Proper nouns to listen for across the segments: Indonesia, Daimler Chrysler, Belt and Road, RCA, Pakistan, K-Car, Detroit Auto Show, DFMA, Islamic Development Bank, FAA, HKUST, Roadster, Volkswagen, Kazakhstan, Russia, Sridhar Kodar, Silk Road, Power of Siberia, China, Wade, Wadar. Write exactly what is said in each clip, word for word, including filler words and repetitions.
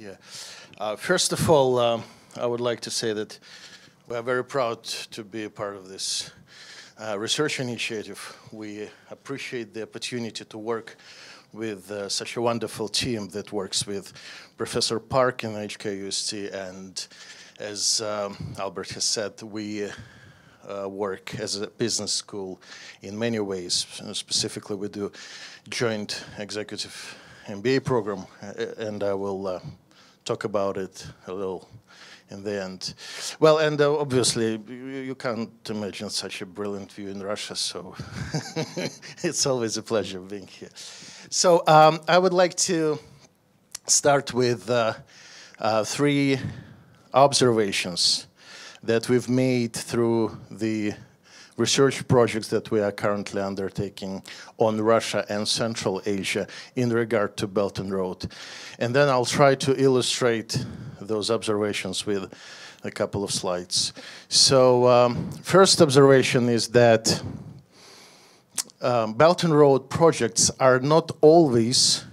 Yeah. Uh, first of all, um, I would like to say that we are very proud to be a part of this uh, research initiative. We appreciate the opportunity to work with uh, such a wonderful team that works with Professor Park in H K U S T, and as um, Albert has said, we uh, work as a business school in many ways. Specifically, we do joint executive M B A program, and I will uh, talk about it a little in the end. Well, and uh, obviously, you, you can't imagine such a brilliant view in Russia, so it's always a pleasure being here. So um, I would like to start with uh, uh, three observations that we've made through the research projects that we are currently undertaking on Russia and Central Asia in regard to Belt and Road. And then I'll try to illustrate those observations with a couple of slides. So um, first observation is that um, Belt and Road projects are not always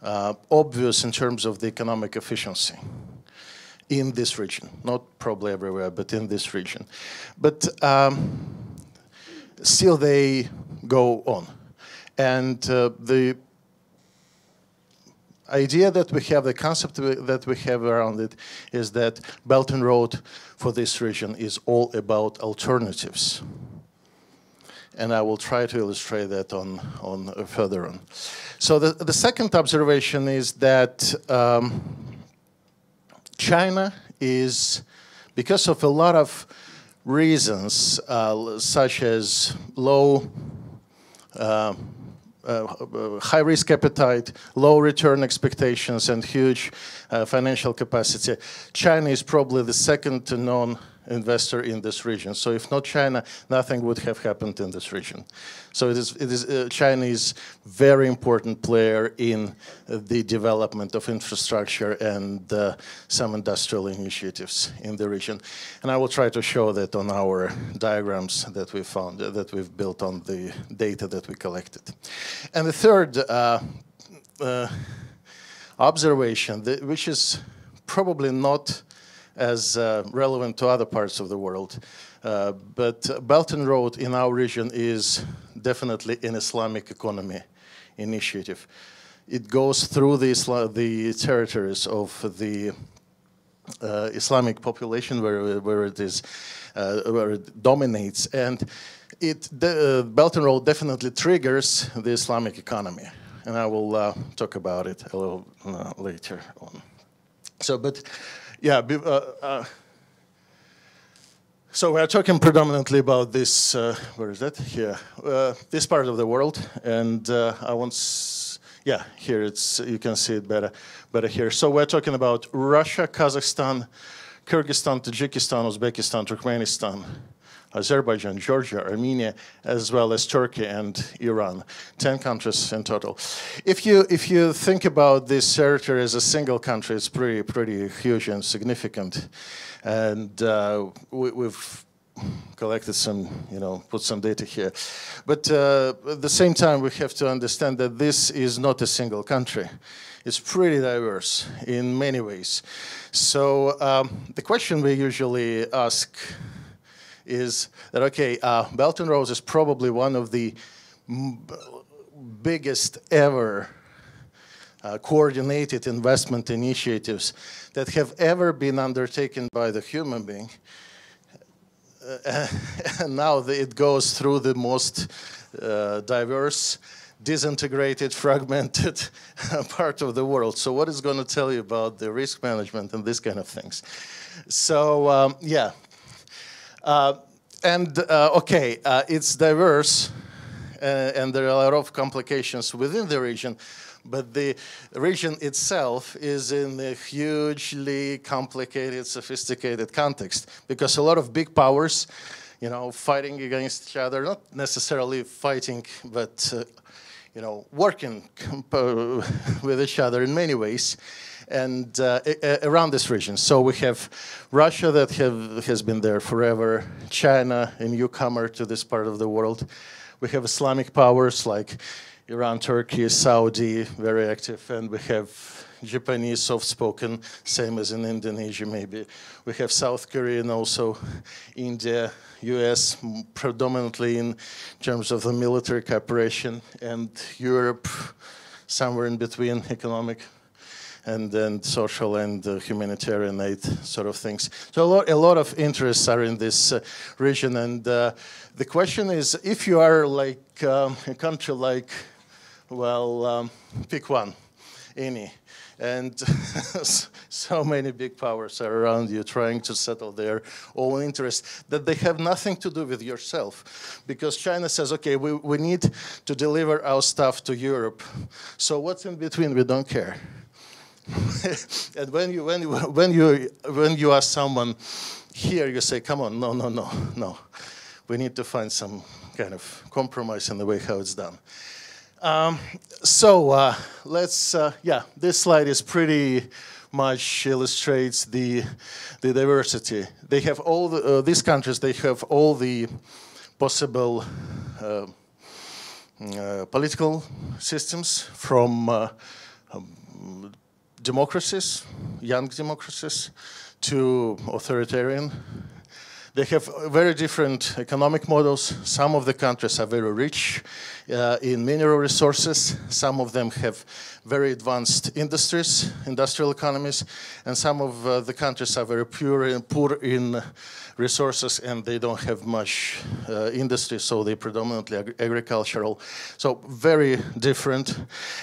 uh, obvious in terms of the economic efficiency in this region. Not probably everywhere, but in this region. But um, still they go on. And uh, the idea that we have, the concept that we have around it, is that Belt and Road for this region is all about alternatives. And I will try to illustrate that on, on uh, further on. So the, the second observation is that um, China is, because of a lot of reasons, uh, such as low, uh, uh, high-risk appetite, low return expectations, and huge uh, financial capacity, China is probably the second to none investor in this region. So if not China, nothing would have happened in this region. So it is, it is, uh, China is very important player in uh, the development of infrastructure and uh, some industrial initiatives in the region. And I will try to show that on our diagrams that we found, uh, that we've built on the data that we collected. And the third uh, uh, observation, that, which is probably not as uh, relevant to other parts of the world. Uh, but Belt and Road in our region is definitely an Islamic economy initiative. It goes through the, Isla the territories of the uh, Islamic population where, where it is, uh, where it dominates. And it, the, uh, Belt and Road definitely triggers the Islamic economy. And I will uh, talk about it a little uh, later on. So, but. Yeah, uh, uh, so we are talking predominantly about this, uh, where is that? Here, uh, this part of the world, and uh, I want, s yeah, here it's, you can see it better, better here. So we're talking about Russia, Kazakhstan, Kyrgyzstan, Tajikistan, Uzbekistan, Turkmenistan, Azerbaijan, Georgia, Armenia, as well as Turkey and Iran. Ten countries in total. If you if you think about this territory as a single country, it's pretty pretty huge and significant. And uh, we, we've collected some, you know, put some data here. But uh, at the same time, we have to understand that this is not a single country. It's pretty diverse in many ways. So um, the question we usually ask is that, okay, uh, Belt and Road is probably one of the m biggest ever uh, coordinated investment initiatives that have ever been undertaken by the human being. Uh, and now the, it goes through the most uh, diverse, disintegrated, fragmented part of the world. So what is going to tell you about the risk management and these kind of things? So, um, yeah. Uh, and, uh, okay, uh, it's diverse, uh, and there are a lot of complications within the region, but the region itself is in a hugely complicated, sophisticated context, because a lot of big powers, you know, fighting against each other, not necessarily fighting, but, uh, you know, working with each other in many ways, and uh, around this region. So we have Russia that have, has been there forever, China, a newcomer to this part of the world. We have Islamic powers like Iran, Turkey, Saudi, very active, and we have Japanese, soft-spoken, same as in Indonesia maybe. We have South Korea and also India, U S predominantly in terms of the military cooperation, and Europe somewhere in between, economic and then social and uh, humanitarian aid sort of things. So a lot, a lot of interests are in this uh, region, and uh, the question is, if you are like um, a country like, well, um, pick one, any, and so many big powers are around you trying to settle their own interests that they have nothing to do with yourself. Because China says, okay, we, we need to deliver our stuff to Europe, so what's in between, we don't care. And when you when you when you when you are someone here, you say, "Come on, no, no, no, no. We need to find some kind of compromise in the way how it's done." Um, so uh, let's, uh, yeah, this slide is pretty much illustrates the the diversity. They have all the, uh, these countries. They have all the possible uh, uh, political systems from. Uh, um, democracies, young democracies, to authoritarian. They have very different economic models. Some of the countries are very rich uh, in mineral resources. Some of them have very advanced industries, industrial economies, and some of uh, the countries are very pure and poor in resources, and they don't have much uh, industry, so they're predominantly ag agricultural. So very different.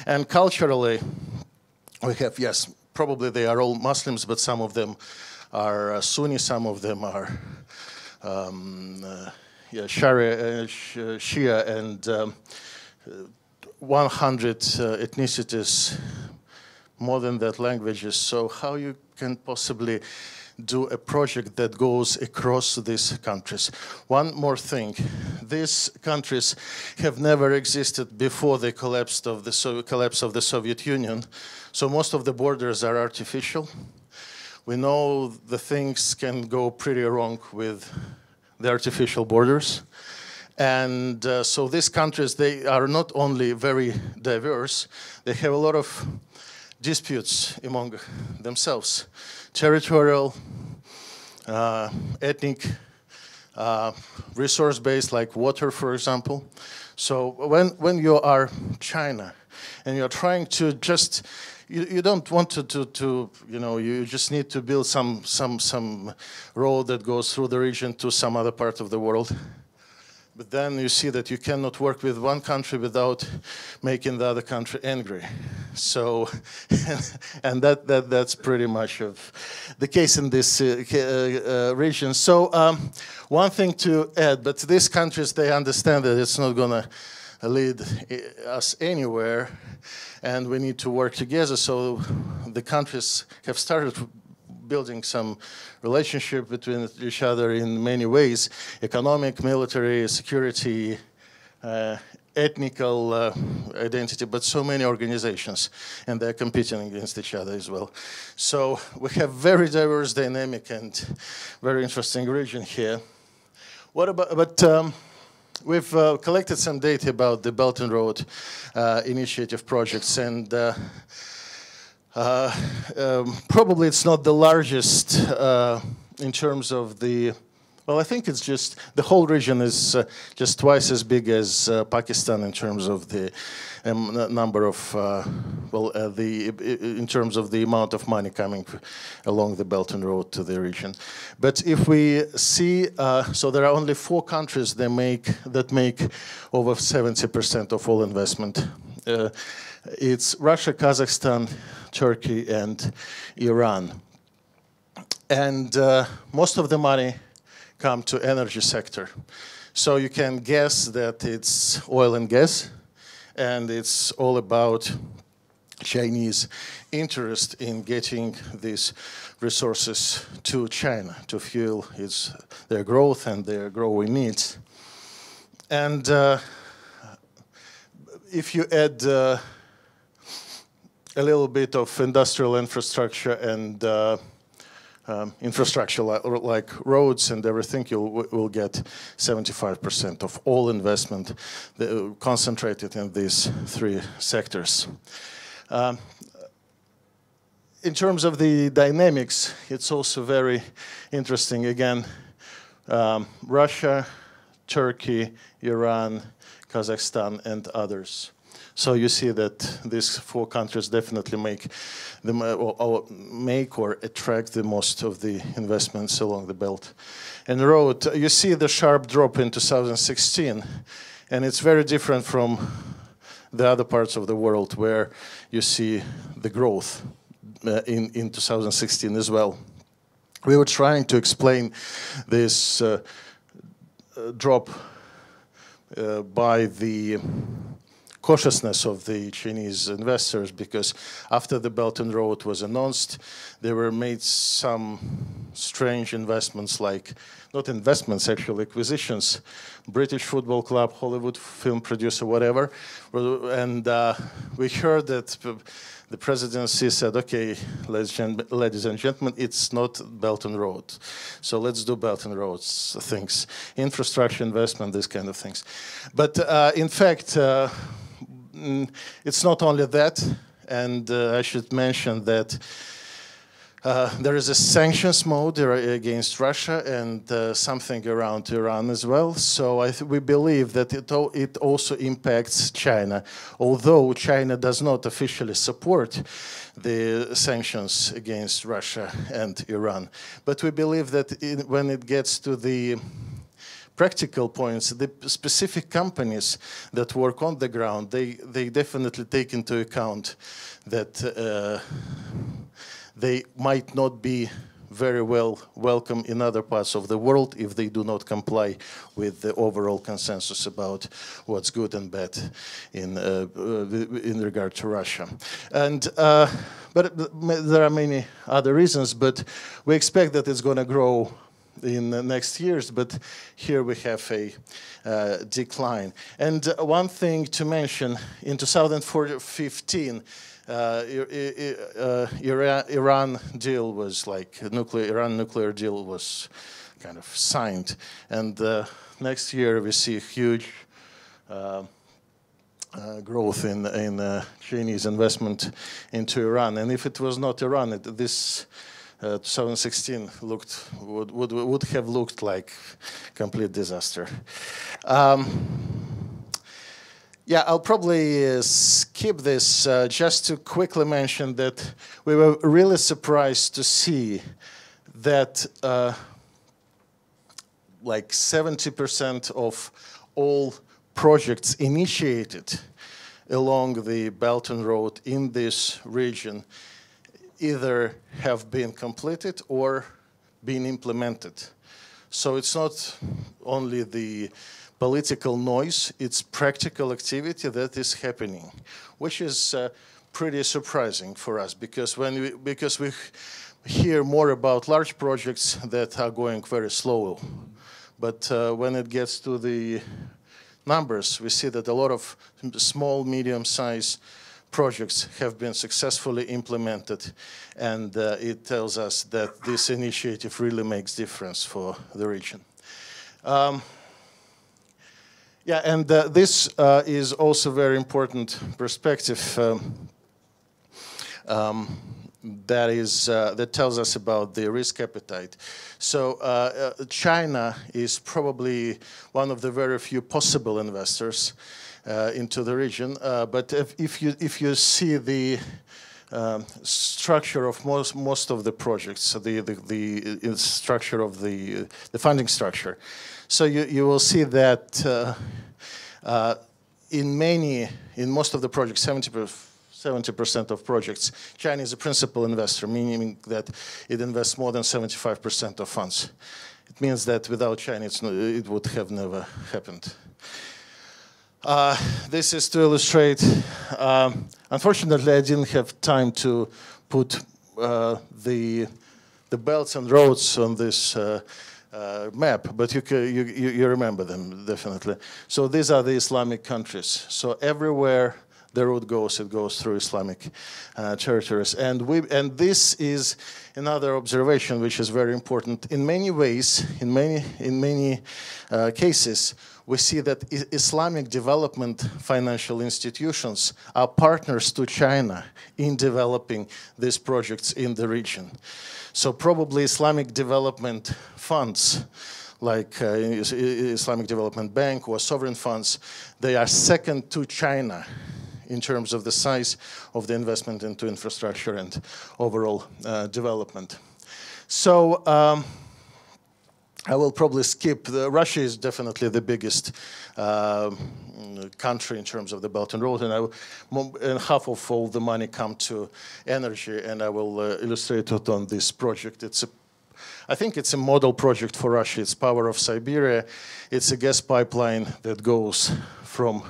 And culturally, we have, yes, probably they are all Muslims, but some of them are uh, Sunni, some of them are um, uh, yeah, Sharia, uh, sh uh, Shia, and um, one hundred uh, ethnicities, more than that languages. So how you can possibly do a project that goes across these countries? One more thing. These countries have never existed before the collapse of the, so collapse of the Soviet Union. So most of the borders are artificial. We know the things can go pretty wrong with the artificial borders. And uh, so these countries, they are not only very diverse, they have a lot of disputes among themselves. Territorial, uh, ethnic, uh, resource-based, like water, for example. So when, when you are China and you're trying to just, you, you don't want to, to, to, you know, you just need to build some, some, some road that goes through the region to some other part of the world. But then you see that you cannot work with one country without making the other country angry. So, and that, that, that's pretty much of the case in this uh, uh, region. So um, one thing to add, but these countries, they understand that it's not gonna lead us anywhere, and we need to work together. So the countries have started building some relationship between each other in many ways: economic, military, security, uh, ethnical uh, identity, but so many organizations, and they're competing against each other as well. So we have very diverse, dynamic, and very interesting region here. What about, but um, we've uh, collected some data about the Belt and Road uh, initiative projects, and uh, Uh, um, probably it's not the largest uh, in terms of the, well, I think it's just, the whole region is uh, just twice as big as uh, Pakistan in terms of the um, number of, uh, well, uh, the, in terms of the amount of money coming along the Belt and Road to the region. But if we see, uh, so there are only four countries that make, that make over seventy percent of all investment. Uh, It's Russia, Kazakhstan, Turkey, and Iran. And uh, most of the money comes to energy sector. So you can guess that it's oil and gas, and it's all about Chinese interest in getting these resources to China to fuel its, their growth and their growing needs. And uh, if you add uh, a little bit of industrial infrastructure and uh, um, infrastructure like, like roads and everything, you will get seventy-five percent of all investment concentrated in these three sectors. Um, in terms of the dynamics, it's also very interesting. Again, um, Russia, Turkey, Iran, Kazakhstan, and others. So you see that these four countries definitely make, the, or make or attract the most of the investments along the Belt and Road. You see the sharp drop in two thousand sixteen, and it's very different from the other parts of the world where you see the growth uh, in, in two thousand sixteen as well. We were trying to explain this uh, uh, drop uh, by the cautiousness of the Chinese investors, because after the Belt and Road was announced, they were made some strange investments, like, not investments, actually acquisitions, British football club, Hollywood film producer, whatever. And uh, we heard that the presidency said, okay, ladies and gentlemen, it's not Belt and Road, so let's do Belt and Road things, infrastructure investment, these kind of things. But uh, in fact, uh, it's not only that, and uh, I should mention that uh, there is a sanctions mode against Russia and uh, something around Iran as well. So I th we believe that it, it also impacts China, although China does not officially support the sanctions against Russia and Iran. But we believe that it, when it gets to the practical points, the specific companies that work on the ground, they, they definitely take into account that uh, they might not be very well welcome in other parts of the world if they do not comply with the overall consensus about what's good and bad in, uh, in regard to Russia. And, uh, but there are many other reasons, but we expect that it's going to grow in the next years, but here we have a uh, decline. And one thing to mention, in two thousand fifteen, uh, uh, Iran deal was like, nuclear, Iran nuclear deal was kind of signed. And uh, next year we see a huge uh, Uh, growth in, in uh, Chinese investment into Iran. And if it was not Iran, it, this Uh, two thousand sixteen looked would, would would have looked like complete disaster. Um, yeah, I'll probably uh, skip this uh, just to quickly mention that we were really surprised to see that uh, like seventy percent of all projects initiated along the Belt and Road in this region either have been completed or been implemented. So it's not only the political noise, it's practical activity that is happening, which is uh, pretty surprising for us, because when we, because we hear more about large projects that are going very slow. But uh, when it gets to the numbers, we see that a lot of small, medium-sized projects have been successfully implemented, and uh, it tells us that this initiative really makes difference for the region. Um, yeah, and uh, this uh, is also very important perspective um, um, that is uh, that tells us about the risk appetite. So uh, uh, China is probably one of the very few possible investors Uh, into the region, uh, but if, if you if you see the um, structure of most most of the projects, so the the, the structure of the uh, the funding structure, so you you will see that uh, uh, in many in most of the projects, seventy percent of projects, China is a principal investor, meaning that it invests more than seventy-five percent of funds. It means that without China, it's no, it would have never happened. Uh, this is to illustrate, uh, unfortunately I didn't have time to put uh, the, the belts and roads on this uh, uh, map, but you, you, you remember them definitely. So these are the Islamic countries, so everywhere the road goes, it goes through Islamic uh, territories. And, we, and this is another observation which is very important. In many ways, in many, in many uh, cases, we see that Islamic development financial institutions are partners to China in developing these projects in the region. So probably Islamic development funds, like uh, Islamic Development Bank or sovereign funds, they are second to China in terms of the size of the investment into infrastructure and overall uh, development. So um, I will probably skip, the, Russia is definitely the biggest uh, country in terms of the Belt and Road, and, I, and half of all the money comes to energy, and I will uh, illustrate it on this project. It's a I think it's a model project for Russia. It's Power of Siberia. It's a gas pipeline that goes from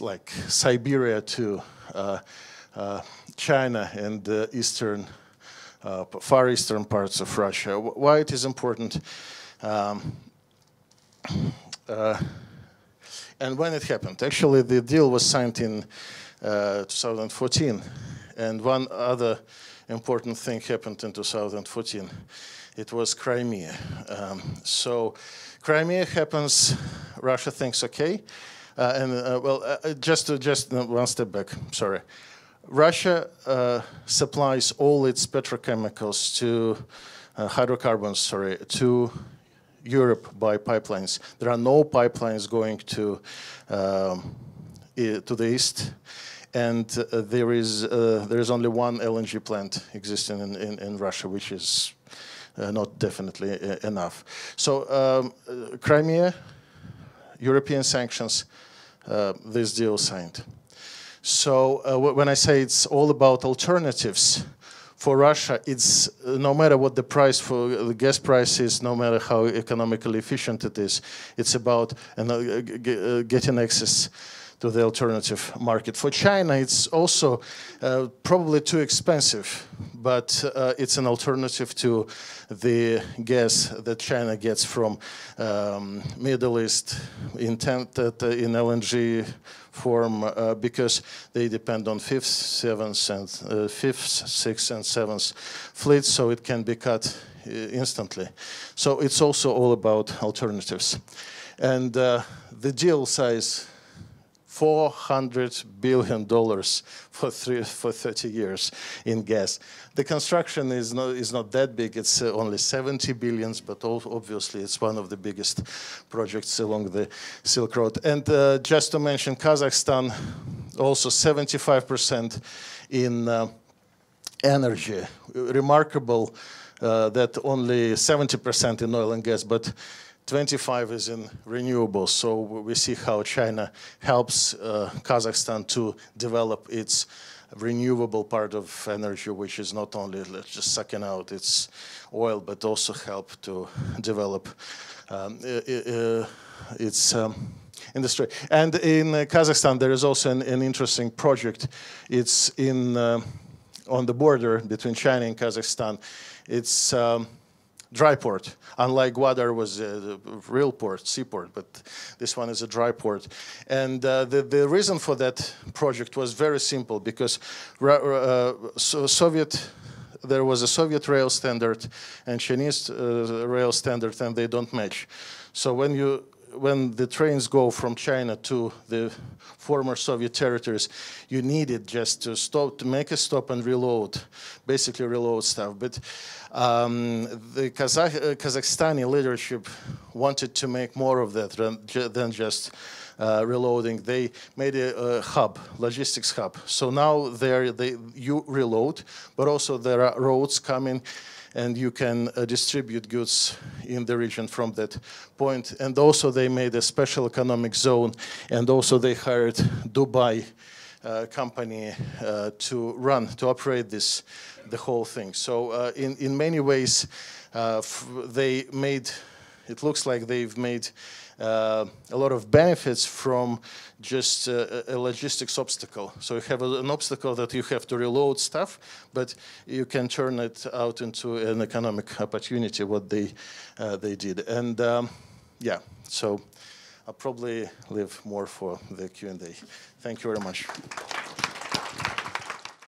like Siberia to uh, uh, China and the eastern, uh, far eastern parts of Russia. Why it is important um, uh, and when it happened. Actually, the deal was signed in uh, two thousand fourteen, and one other important thing happened in two thousand fourteen. It was Crimea. Um, so Crimea happens, Russia thinks, okay. Uh, and uh, well, uh, just to, just one step back, sorry. Russia uh, supplies all its petrochemicals to uh, hydrocarbons, sorry, to Europe by pipelines. There are no pipelines going to um, to the east. And uh, there is uh, there is only one L N G plant existing in, in, in Russia, which is uh, not definitely uh, enough. So um, uh, Crimea, European sanctions, uh, this deal signed. So uh, w when I say it's all about alternatives, for Russia, it's uh, no matter what the price for the gas price is, no matter how economically efficient it is, it's about uh, uh, getting access to the alternative market. For China, it's also uh, probably too expensive, but uh, it's an alternative to the gas that China gets from um, Middle East in, in L N G form, uh, because they depend on fifth, seventh, and uh, fifth, sixth, and seventh fleets, so it can be cut uh, instantly. So it's also all about alternatives, and uh, the deal size. four hundred billion dollars for, three, for thirty years in gas. The construction is not, is not that big, it's uh, only seventy billion, but obviously it's one of the biggest projects along the Silk Road. And uh, just to mention, Kazakhstan, also seventy-five percent in uh, energy. Remarkable uh, that only seventy percent in oil and gas, but twenty-five is in renewables, so we see how China helps uh, Kazakhstan to develop its renewable part of energy, which is not only just sucking out its oil, but also help to develop um, uh, its um, industry. And in uh, Kazakhstan, there is also an, an interesting project. It's in uh, on the border between China and Kazakhstan. It's um, dry port. Unlike Wadar was a real port, seaport, but this one is a dry port. And uh, the, the reason for that project was very simple, because uh, so Soviet, there was a Soviet rail standard and Chinese uh, rail standard, and they don't match. So when you when the trains go from China to the former Soviet territories, you need it just to stop, to make a stop and reload, basically reload stuff. But um, the Kazakh, uh, Kazakhstani leadership wanted to make more of that than just uh, reloading. They made a, a hub, logistics hub. So now there they, you reload, but also there are roads coming, and you can uh, distribute goods in the region from that point. And also they made a special economic zone, and also they hired Dubai uh, company uh, to run, to operate this, the whole thing. So uh, in, in many ways, uh, f they made, it looks like they've made Uh, a lot of benefits from just uh, a logistics obstacle. So you have a, an obstacle that you have to reload stuff, but you can turn it out into an economic opportunity, what they, uh, they did. And um, yeah, so I'll probably leave more for the Q and A. Thank you very much.